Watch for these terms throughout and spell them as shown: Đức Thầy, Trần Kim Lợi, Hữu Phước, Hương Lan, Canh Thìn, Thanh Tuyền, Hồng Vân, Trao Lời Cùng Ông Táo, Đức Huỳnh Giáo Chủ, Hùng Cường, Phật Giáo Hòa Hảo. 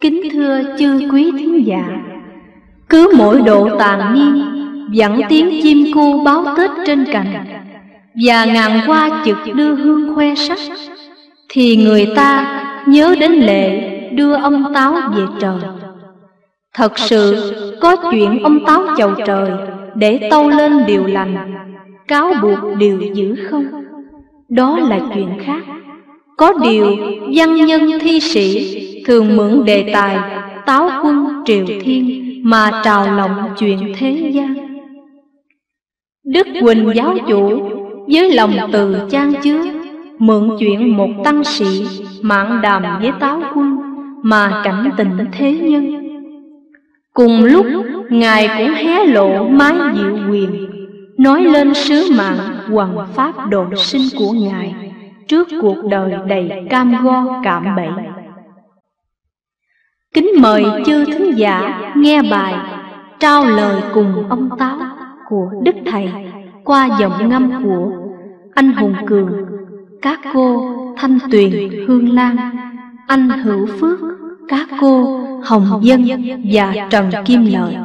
Kính thưa chư quý thính giả, cứ mỗi độ tàn niên, vẳng tiếng chim cu báo Tết trên cành, và ngàn hoa chực đưa hương khoe sắc, thì người ta nhớ đến lệ đưa ông Táo về trời. Thật sự có chuyện ông Táo chầu trời để tâu lên điều lành, cáo buộc điều dữ không, đó là chuyện khác. Có điều văn nhân thi sĩ thường mượn đề tài Táo quân triều thiên mà trào lòng chuyện thế gian. Đức Huỳnh Giáo Chủ với lòng từ chan chứa mượn chuyện một tăng sĩ mạn đàm với Táo quân mà cảnh tình thế nhân. Cùng lúc ngài cũng hé lộ mái diệu quyền, nói lên sứ mạng hoằng pháp độ sinh của ngài trước cuộc đời đầy cam go cạm bẫy. Kính mời chư thính giả nghe bài Trao Lời Cùng Ông Táo của Đức Thầy qua giọng ngâm của anh Hùng Cường, các cô Thanh Tuyền, Hương Lan, anh Hữu Phước, các cô Hồng Vân và Trần Kim Lợi.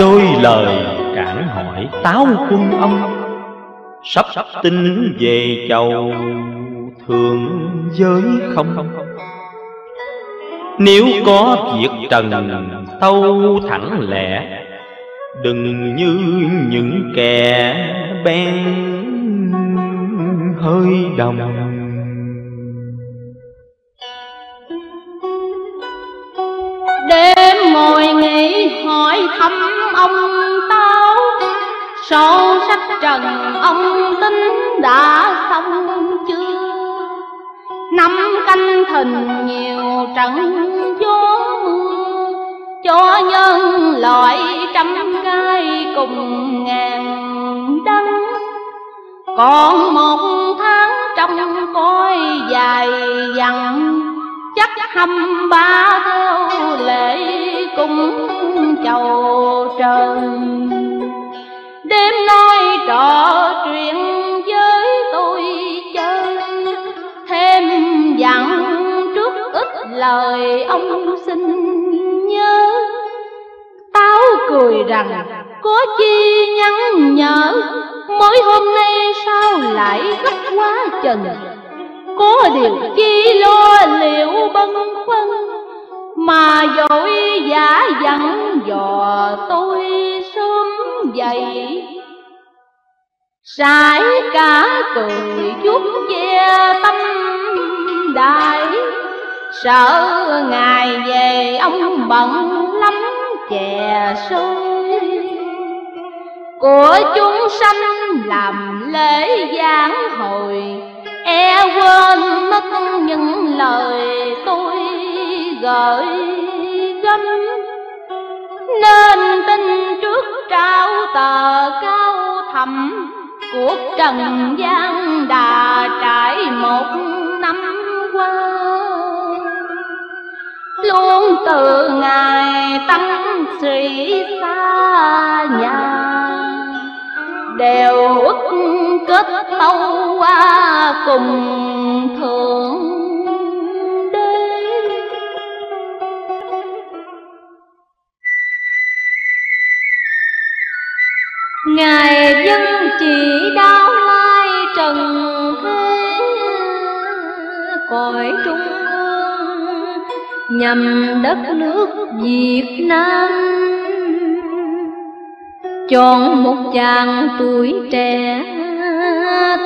Đôi lời cản hỏi Táo quân ông, sắp tin về chầu thượng giới không? Nếu có việc trần tâu thẳng lẽ, đừng như những kẻ bèn hơi đồng. Đêm ngồi nghĩ hỏi thăm ông Táo, sổ sách trần ông tính đã xong chưa? Năm canh thìn nhiều trận gió mưa, cho nhân loại trăm gai cùng ngàn đắng. Còn một tháng trong cõi dài dằng, chắc hăm ba theo lễ cùng chầu trời. Đêm nói trò chuyện với tôi chơi, thêm dặn trước ít lời ông xin nhớ. Táo cười rằng có chi nhắn nhở, mới hôm nay sao lại gấp quá chừng? Có điều chi lo liệu bâng khuâng, mà vội vã dặn dò tôi sớm vậy. Sải cả cười chút che tâm đại, sợ ngày về ông bận lắm chè sôi. Của chúng sanh làm lễ giảng hồi, e quên mất những lời tôi gợi gắm. Nên tin trước trao tờ cao thẳm, cuộc trần gian đã trải một năm qua. Luôn từ ngày tăng sĩ xa nhà, đều ức kết tâu qua cùng thượng đế. Ngài dân chỉ đáo lai trần thế, cõi trung ương nhằm đất nước Việt Nam. Chọn một chàng tuổi trẻ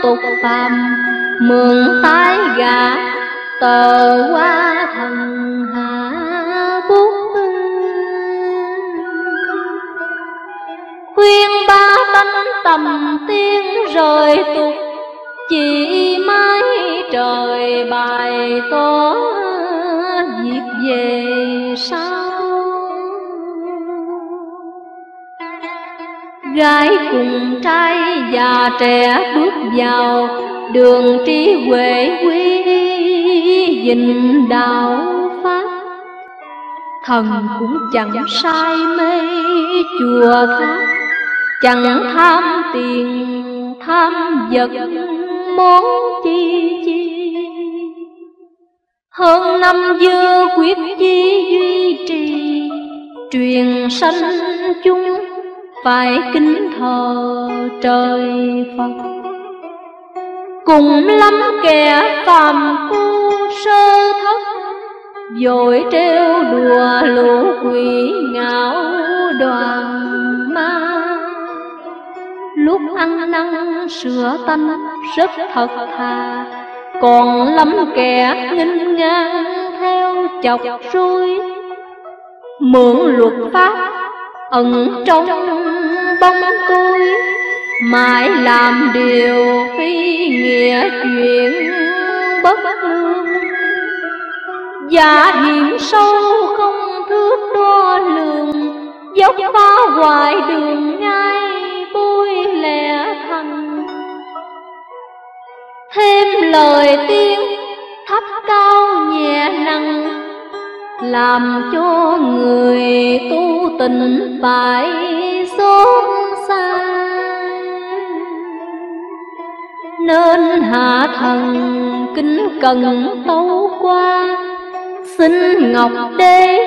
tục phàm, mượn tái gã tờ qua thần hạ bút. Khuyên ba tánh tầm tiên rời tục, chỉ mãi trời bài tỏ việc về sau. Gái cùng trai già trẻ bước vào đường trí huệ quy, dình đạo pháp. thần cũng chẳng say mê chùa khác, chẳng tham tiền tham vật món chi chi. Hơn năm dư quyết chi duy trì, truyền sanh chúng phải kính thờ trời Phật. Cùng lắm kẻ phàm phu sơ thất, vội trêu đùa lũ quỷ ngạo đoàn ma. Lúc ăn năn sửa tâm rất thật thà, còn lắm kẻ nghênh ngang theo chọc xuôi. Mượn luật pháp ẩn trong bóng tối, mãi làm điều phi nghĩa chuyện bất lương. Giả hiểm sâu không thước đo lường, dốc phá hoại đường ngay bôi lẽ thành. Thêm lời tiên thấp cao nhẹ nặng, làm cho người tu tình phải xót xa. Nên hạ thần kính cần tấu qua, xin Ngọc Đế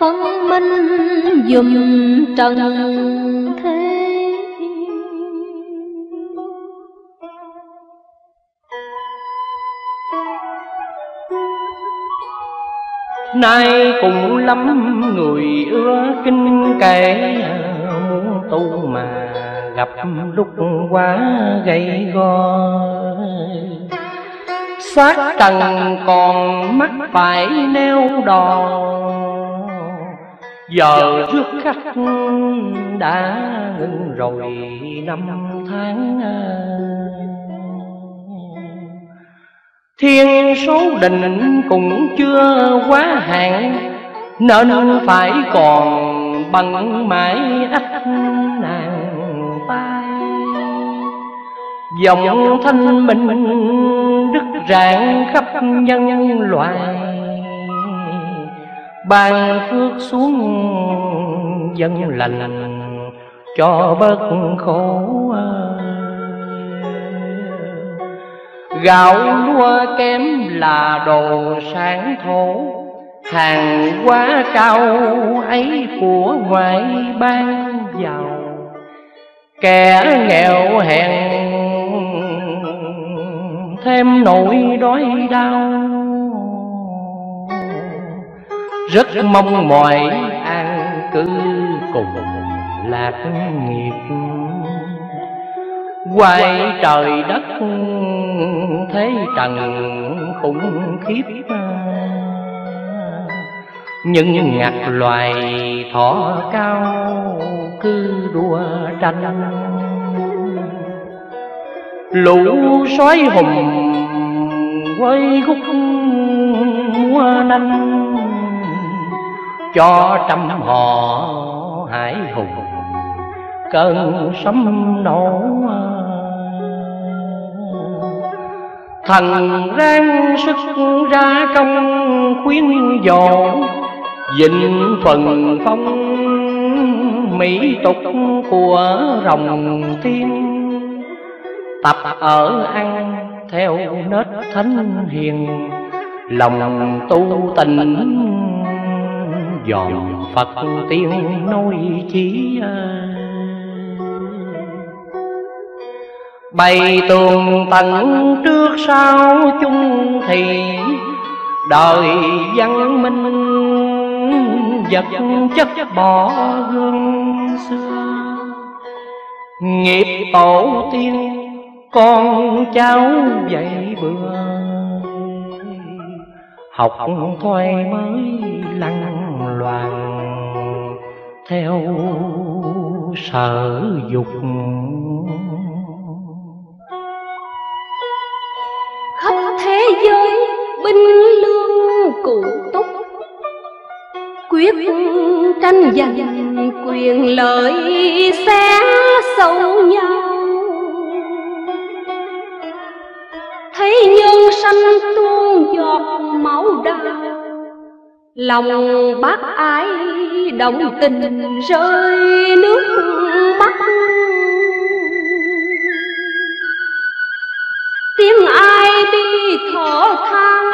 phân minh dùm trần thế. Nay cũng lắm người ưa kinh kệ muốn tu, mà gặp lúc quá gay go. Xác trần còn mắt phải neo đò, giờ rước khách đã ngừng rồi năm tháng. Thiên số định cũng chưa quá hạn, nên phải còn bằng mãi ách nàng tay. Dòng thanh minh đức rạng khắp nhân loại, ban phước xuống dân lành cho bớt khổ. Gạo lúa kém là đồ sản thổ, hàng quá cao ấy của ngoại ban giàu. Kẻ nghèo hèn thêm nỗi đói đau, rất mong mỏi an cư cùng lạc nghiệp. Quay trời đất thế trần khủng khiếp, nhưng ngặt loài thỏ cao cứ đua tranh. Lũ sói hùng quay khúc mua nanh, cho trăm họ hải hùng cơn sấm nổ. Thành ráng sức ra công khuyến dỗ, dịnh phần phong mỹ tục của rồng tiên. Tập ở ăn theo nết thánh hiền, lòng tu tình dòm Phật tiên nói chí. Bày tường tận trước sau chung thì, đời văn minh vật chất bỏ gương xưa. Nghiệp tổ tiên con cháu dạy bừa, học thoai mới lăng loàn theo sở dục. Khắp thế giới binh lương cụ túc, quyết tranh giành quyền lợi xé xấu nhau. Thấy nhân sanh tuôn giọt máu đào, Lòng bác ái động tình rơi nước mắt. Tiếng ai bi thở than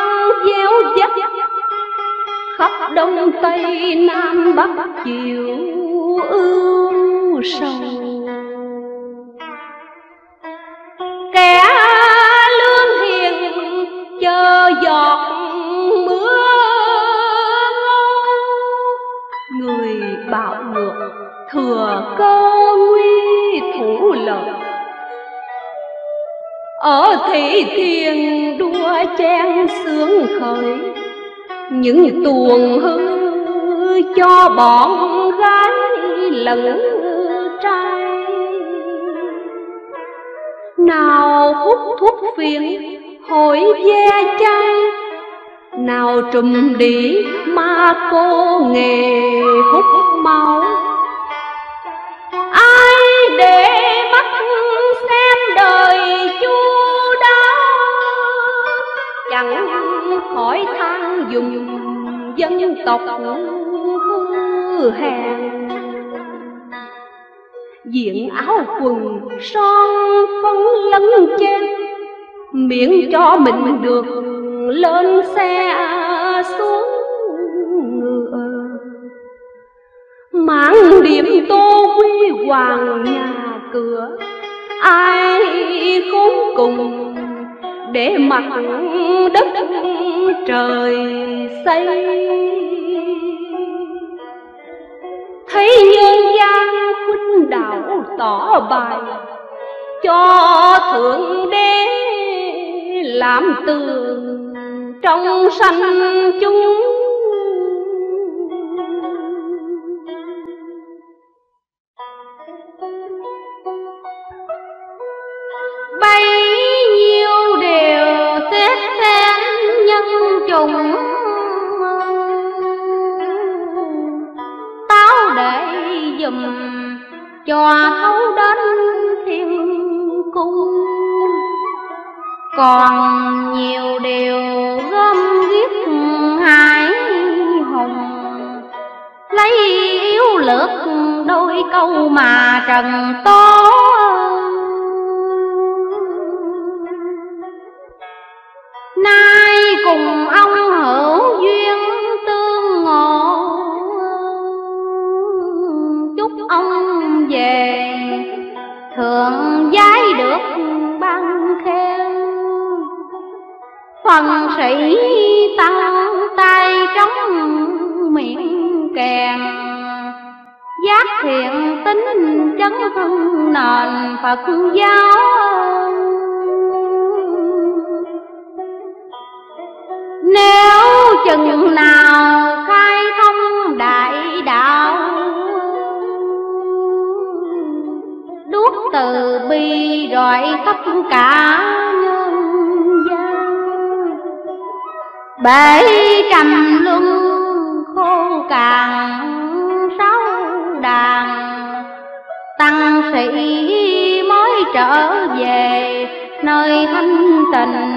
déo dắt khắp đông tây nam bắc chiều ưu sầu. Kẻ lương hiền chờ giọt mưa, người bạo ngược thừa cơ nguy thủ lợi. Ở thị thiên đua chen sướng khởi, những tuồng hư cho bọn gái lẫn trai. Nào hút thuốc phiện hội ve chai, nào trùm đĩ ma cô nghề hút máu. Ai để mắt xem đời chu đáo, chẳng khỏi than dùng dân tộc hư hèn. Diện áo quần son phấn lấn trên, miễn cho mình được lên xe xuống ngựa. Mãn điểm tô huy hoàng nhà cửa, ai khốn cùng để mặt đất trời xây. Thấy nhân gian khuynh đảo tỏ bài, cho thượng đế làm tường trong sanh chúng. Bấy nhiêu điều xếp xén nhân chủng, Táo để dùm cho thấu đến thiên cung. Còn nhiều điều gom ghiếc hải hùng, lấy yếu lược đôi câu mà trần tố. Nay cùng ông hữu duyên tương ngộ, chúc ông về thượng giái được ban khen. Phần sĩ tăng tay trống miệng kèn, giác thiện tính chấn hưng nền Phật giáo. Nếu chừng nào khai thông đại đạo, đuốc từ bi rọi tất cả nhân gian. Bể trầm luân khôn càng sáu đàn, tăng sĩ mới trở về nơi thanh tịnh.